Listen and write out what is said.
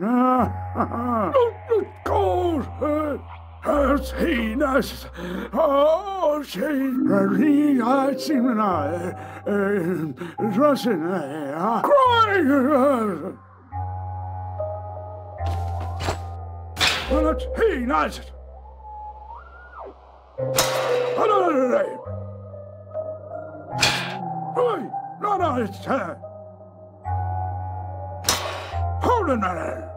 God her seen us. Oh, she reunites him and I, dressing her, crying. But he knows it. No, it's her. Hold on now.